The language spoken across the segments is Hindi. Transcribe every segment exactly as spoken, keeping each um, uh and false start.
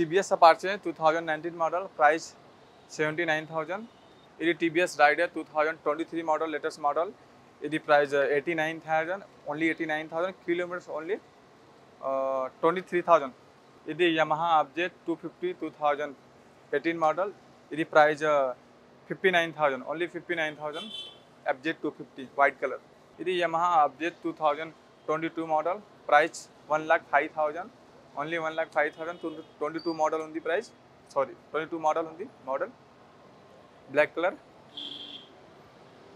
TVS Apache two thousand nineteen model price seventy nine thousand. ये TVS Raider two thousand twenty three model latest model ये price eighty nine thousand only eighty nine thousand kilometres only twenty three thousand. ये Yamaha object two fifty two thousand eighteen model ये price fifty nine thousand only fifty nine thousand object two fifty white colour. ये Yamaha object two thousand twenty two model price one lakh five thousand only one lakh five thousand twenty two model on the price sorry twenty two model on the model black color।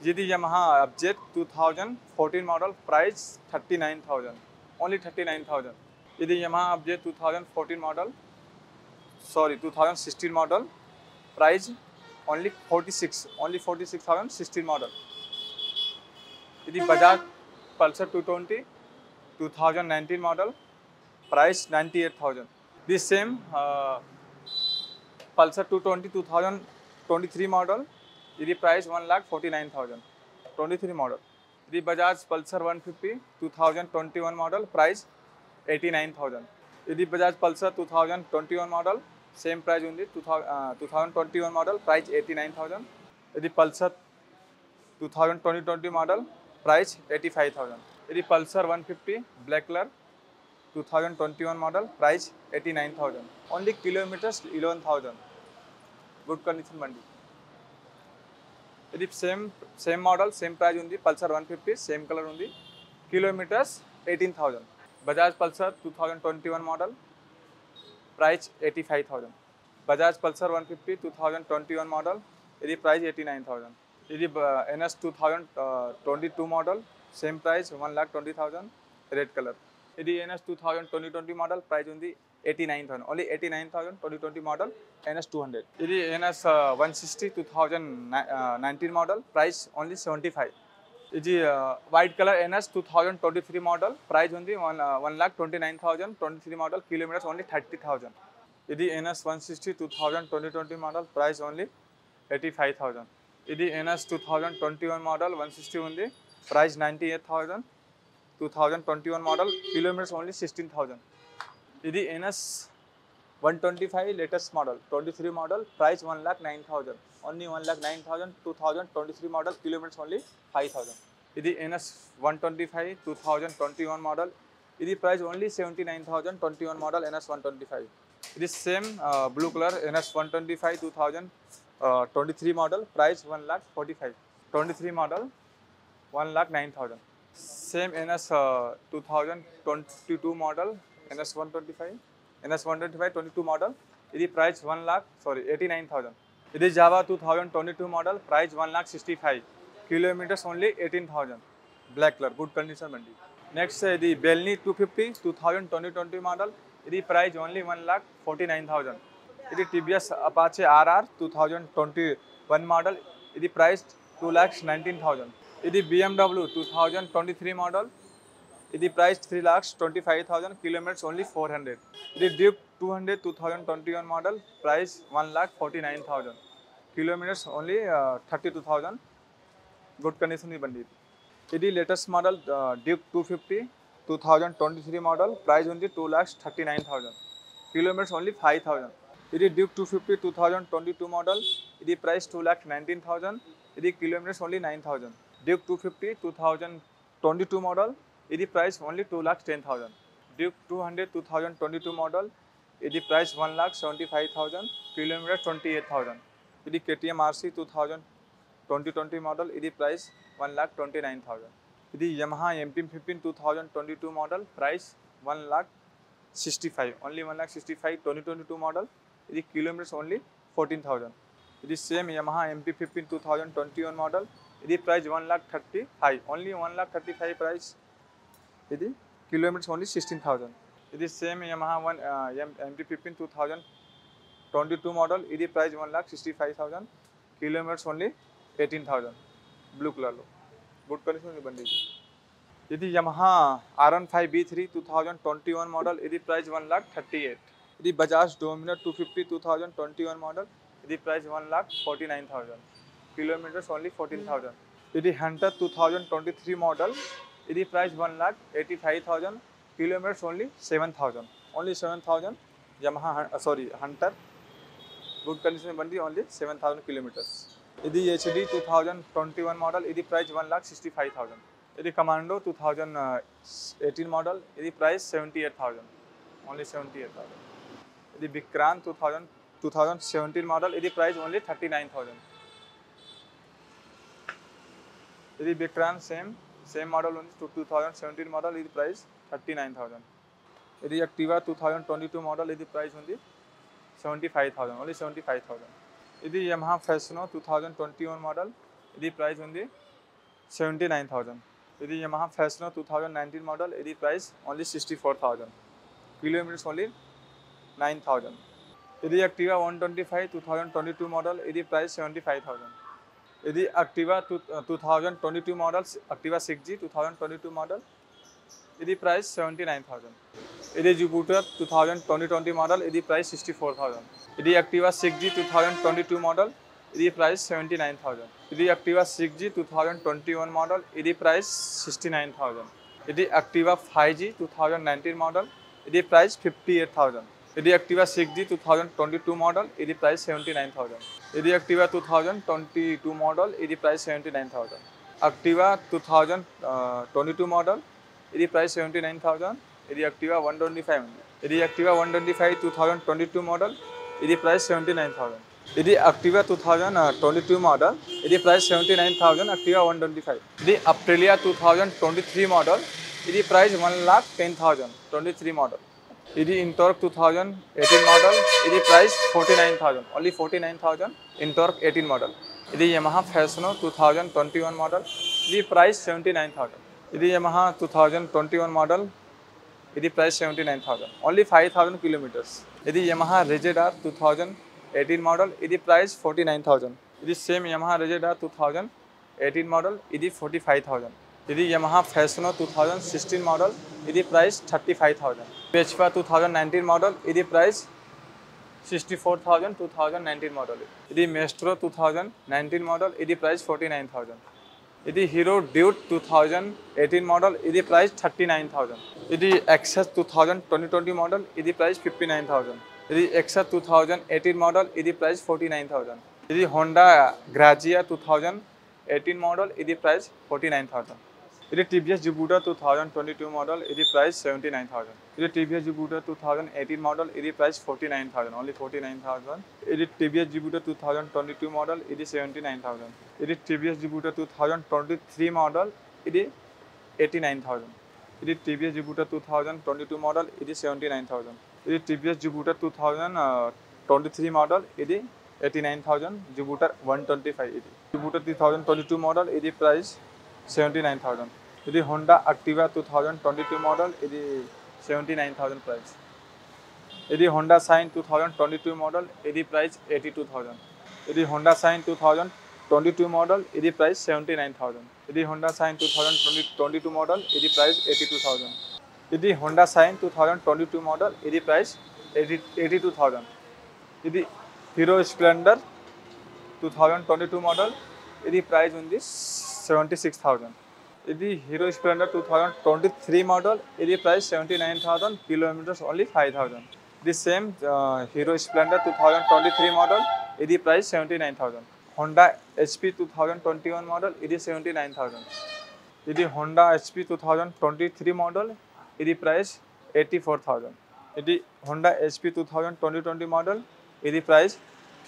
Yadi Yamaha object twenty fourteen model price thirty nine thousand only thirty nine thousand। Yadi Yamaha object twenty fourteen model sorry twenty sixteen model price only forty six only forty six thousand sixteen model। Yadi Bajaj Pulsar two twenty twenty nineteen model price ninety eight thousand। This same uh, Pulsar two twenty twenty twenty three model ये price one lakh forty nine thousand twenty three model। ये Bajaj Pulsar one fifty twenty twenty one model price eighty nine thousand। ये Bajaj Pulsar twenty twenty one model same price only twenty twenty one model price eighty nine thousand। ये Pulsar twenty twenty model price eighty five thousand। ये Pulsar one fifty black color twenty twenty one model price eighty nine thousand only kilometers eleven thousand good condition मंडी। यदि same same model same price उन्दी Pulsar one fifty same colour उन्दी kilometers eighteen thousand। Bajaj Pulsar twenty twenty one model price eighty five thousand। Bajaj Pulsar one fifty twenty twenty one model यदि प्राइस eighty nine thousand। यदि NS twenty twenty two model same price one lakh twenty thousand red colour. यदि N S two thousand twenty twenty model price उन्दी eighty nine thousand only eighty nine thousand twenty twenty model N S two hundred. यदि N S one sixty two thousand nineteen model price only seventy five. यदि white colour N S two thousand twenty three model price उन्दी one lakh twenty nine thousand twenty three model kilometres only thirty thousand. यदि N S one sixty two thousand twenty twenty model price only eighty five thousand. यदि N S two thousand twenty one model one sixty उन्दी price ninety eight thousand. twenty twenty one model kilometres only sixteen thousand. यदि N S one twenty five latest model twenty three model price one lakh nine thousand only one lakh nine thousand two thousand twenty three model kilometres only five thousand. यदि N S one twenty five two thousand twenty one model यदि price only seventy nine thousand twenty one model N S one twenty five. यदि same blue colour N S one twenty five two thousand twenty three model price one lakh forty five twenty three model one lakh nine thousand. Same N S two thousand twenty two model N S one twenty five N S one twenty five twenty two model यदि price one lakh sorry eighty nine thousand. यदि जावा to thousand twenty two model price one lakh sixty five kilometers only eighteen thousand black colour good condition मंडी। नेक्स्ट यदि बेलनी two fifty two thousand twenty twenty model यदि price only one lakh forty nine thousand. यदि T V S Apache R R two thousand twenty one model यदि price two lakh nineteen thousand. यदि B M W two thousand twenty three model यदि price three lakh twenty five thousand kilometres only four hundred. यदि Duke two hundred two thousand twenty one model price one lakh forty nine thousand kilometres only thirty two thousand good condition में बंदी। यदि latest model Duke two fifty two thousand twenty three model price होती two lakh thirty nine thousand kilometres only five thousand. यदि Duke two fifty two thousand twenty two model यदि price two lakh nineteen thousand यदि kilometres only nine thousand. Duke two fifty two thousand twenty two model यदि price only two lakh ten thousand Duke two hundred two thousand twenty-two model यदि price one lakh seventy five thousand kilometer twenty eight thousand यदि K T M R C two thousand twenty twenty model यदि price one lakh twenty nine thousand यदि Yamaha M T fifteen two thousand twenty two model price one lakh sixty five only one lakh sixty five twenty twenty two model यदि किलोमीटर्स ओनली फोर्टीन थाउजेंड यदि same Yamaha M T fifteen two thousand twenty one model यदि price one lakh thirty five only one lakh thirty five price यदि किलोमीटर्स ओनली सिक्सटीन थाउजेंड यदि same Yamaha one M T fifteen two thousand twenty two model यदि price one lakh sixty five thousand kilometres only eighteen thousand blue colour लो गुड कंडीशन में बन दीजिए। यदि Yamaha R N five B three two thousand twenty one model यदि price one lakh thirty eight यदि Bajaj Dominar two fifty two thousand twenty one model यदि price one lakh forty nine thousand kilometres only fourteen thousand यदि Hunter two thousand twenty three model यदि price one lakh eighty five thousand kilometres only seven thousand only seven thousand Yamaha sorry Hunter good condition में बन रही ओनली सेवन थाउजेंड किलोमीटर्स। यदि H D two thousand twenty one model यदि price one lakh sixty five thousand यदि Commando two thousand eighteen model यदि price seventy eight thousand only seventy eight thousand यदि Vikrant two thousand two thousand seventeen model यदि price only thirty nine thousand यदि Vikrant same same model only two thousand seventeen model यदि प्राइस थर्टी नाइन थाउजेंड यदि Activa two thousand twenty two model यदि price only seventy five thousand only seventy five thousand यदि Yamaha Fascino two thousand twenty one model यदि price only seventy nine thousand यदि Yamaha Fascino two thousand nineteen model यदि price only sixty four thousand kilometres only nine thousand यदि Activa one twenty five two thousand twenty two model यदि प्राइस सेवेंटी फाइव थाउजेंड यदि Activa two thousand twenty two model Activa six G two thousand twenty two model यदि प्राइस सेवेंटी नाइन थाउजेंड यदि Jupiter two thousand twenty twenty model यदि प्राइस सिक्सटी फोर थाउजेंड यदि Activa six G two thousand twenty two model यदि प्राइस सेवेंटी नाइन थाउजेंड यदि Activa six G two thousand twenty one model यदि प्राइस सिक्सटी नाइन थाउजेंड यदि Activa five G two thousand nineteen model यदि प्राइस फिफ्टी एट थाउजेंड यदि Activa six G two thousand twenty two model यदि प्राइस सेवेंटी नाइन थाउजेंड यदि Activa two thousand twenty two model यदि price seventy nine thousand Activa two thousand twenty two model यदि प्राइस सेवेंटी नाइन थाउजेंड यदि एक्टिवा वन ट्वेंटी फाइव यदि Activa one twenty five two thousand twenty two model यदि प्राइस सेवेंटी नाइन थाउजेंड यदि Activa two thousand twenty two model यदि price seventy nine thousand Activa one twenty five यदि Aprilia two thousand twenty three model यदि price one lakh ten thousand twenty three model यदि NTorq two thousand eighteen model यदि price forty nine thousand only forty nine thousand NTorq eighteen model यदि Yamaha Fascino two thousand twenty one model यदि प्राइस सेवेंटी नाइन थाउजेंड यदि Yamaha two thousand twenty one model यदि price seventy nine thousand only five thousand kilometres यदि Yamaha Ray Z R two thousand eighteen model यदि प्राइस फोर्टी नाइन थाउजेंड यदि same Yamaha Ray Z R two thousand eighteen model यदि फोर्टी फाइव थाउजेंड यदि Yamaha Fascino two thousand sixteen model यदि प्राइस थर्टी फाइव थाउजेंड पेचवा टू थाउजेंड नाइनटीन मॉडल यदि price sixty four thousand two thousand nineteen model यदि Maestro two thousand nineteen model यदि प्राइस फोर्टी नाइन थाउजेंड यदि Hero Duet two thousand eighteen model यदि प्राइस थर्टी नाइन थाउजेंड यदि Access two thousand twenty model यदि प्राइस फिफ्टी नाइन थाउजेंड यदि Access two thousand eighteen model यदि प्राइस फोर्टी नाइन थाउजेंड यदि Honda Grazia two thousand eighteen model यदि प्राइस फोर्टी नाइन थाउजेंड यदि TVS Jupiter two thousand twenty two model यदि प्राइस सेवेंटी नाइन थाउजेंड यदि TVS Jupiter two thousand eighteen model यदि price forty nine thousand only forty nine thousand यदि TVS Jupiter two thousand twenty two model यदि सेवेंटी नाइन थाउजेंड यदि TVS Jupiter two thousand twenty three model यदि एटी नाइन थाउजेंड यदि TVS Jupiter two thousand twenty two model यदि सेवेंटी नाइन थाउजेंड यदि TVS Jupiter two thousand twenty three model यदि eighty nine thousand Jupiter one twenty five यदि Jupiter two thousand twenty two model यदि प्राइस सेवेंटी नाइन थाउजेंड यदि Honda Activa two thousand twenty two model यदि सेवेंटी नाइन थाउजेंड प्राइस यदि Honda Shine two thousand twenty two model यदि प्राइस एटी टू थाउजेंड यदि Honda Shine two thousand twenty two model यदि प्राइस सेवेंटी नाइन थाउजेंड यदि Honda Shine two thousand twenty two model यदि प्राइस एटी टू थाउजेंड यदि Honda Shine two thousand twenty two model यदि प्राइस एटी टू थाउजेंड यदि Hero Splendor two thousand twenty two model यदि price only seventy six thousand यदि Hero Splendor two thousand twenty three model यदि price seventy nine thousand kilometres only five thousand यदि same Hero Splendor two thousand twenty three model यदि price seventy nine thousand Honda HP two thousand twenty one model यदि सेवेंटी नाइन थाउजेंड यदि Honda HP two thousand twenty three model यदि प्राइस eighty-four thousand। यदि Honda H P two thousand twenty twenty model यदि price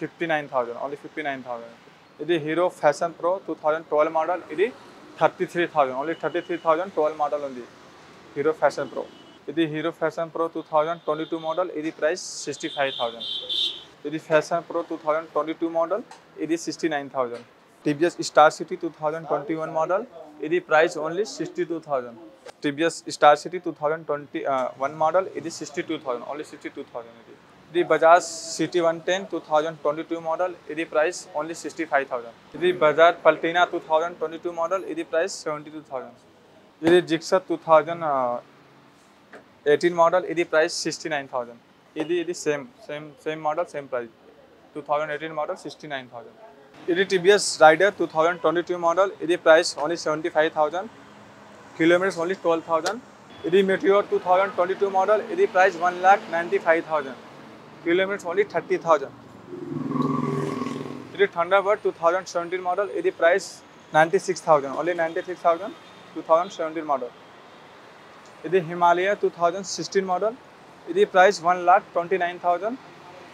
fifty nine thousand, only fifty nine thousand. यदि Hero fashion pro two thousand twelve model यदि thirty three thousand, only thirty three thousand, twelve model only Hero fashion pro. यदि Hero fashion pro two thousand twenty two model यदि प्राइस सिक्सटी फाइव थाउजेंड। यदि fashion pro two thousand twenty two model यदि sixty nine thousand. TVS Star City two thousand twenty one model यदि price only sixty two thousand. TVS Star City two thousand twenty one model यदि sixty two thousand, only sixty two thousand. यदि Bajaj CT one ten to thousand twenty two model यदि price only sixty five thousand. यदि Bajaj Platina two thousand twenty two model यदि प्राइस सेवेंटी टू थाउजेंड। यदि Gixxer two thousand eighteen model यदि प्राइस सिक्सटी नाइन थाउजेंड। यदि यदि same same same model same price two thousand eighteen model sixty nine thousand. यदि T V S Raider two thousand twenty two model यदि price only seventy five thousand, kilometres only twelve thousand. यदि meteor two thousand twenty two model यदि price one lakh ninety five thousand, kilometres only thirty thousand. यदि Thunderbird two thousand seventeen model यदि price ninety six thousand, only ninety six thousand, two thousand seventeen model. यदि Himalaya two thousand sixteen model यदि price one lakh twenty nine thousand,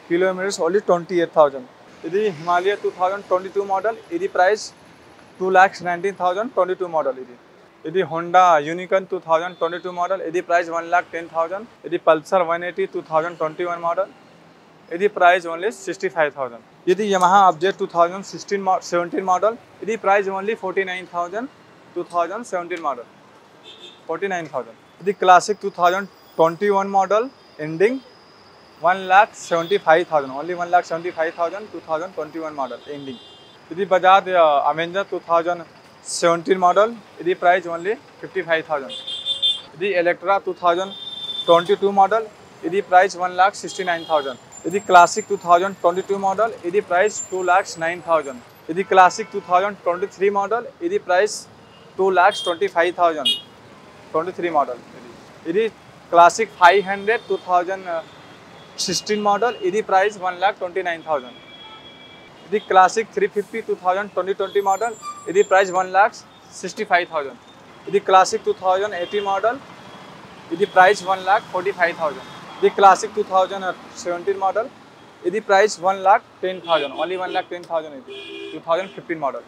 kilometres only twenty eight thousand. यदि Himalaya two thousand twenty two model यदि price two lakh nineteen thousand, twenty two model. यदि यदि Honda Unicorn two thousand twenty two model यदि price one lakh ten thousand. यदि Pulsar one eighty two thousand twenty one model यदि price only sixty five thousand. यदि Yamaha object two thousand sixteen seventeen model यदि price only forty nine thousand, two thousand seventeen model forty nine thousand. यदि Classic two thousand twenty one model ending one lakh seventy five thousand, only one lakh seventy five thousand, two thousand twenty one model ending. यदि Bajaj Avenger two thousand seventeen model यदि price only fifty five thousand. यदि Electra two thousand twenty two model यदि price one lakh sixty nine thousand. यदि Classic two thousand twenty two model यदि price two lakh nine thousand. यदि Classic two thousand twenty three model यदि price two lakh twenty five thousand, twenty three model. यदि Classic five hundred two thousand sixteen model यदि price one lakh twenty nine thousand. यदि Classic three fifty two thousand twenty twenty model यदि price one lakh sixty five thousand. यदि Classic two thousand eighty model यदि price one lakh forty five thousand. यदि Classic two thousand seventeen model यदि price one lakh ten thousand, only one lakh ten thousand. यदि टू थाउजेंड फिफ्टीन मॉडल।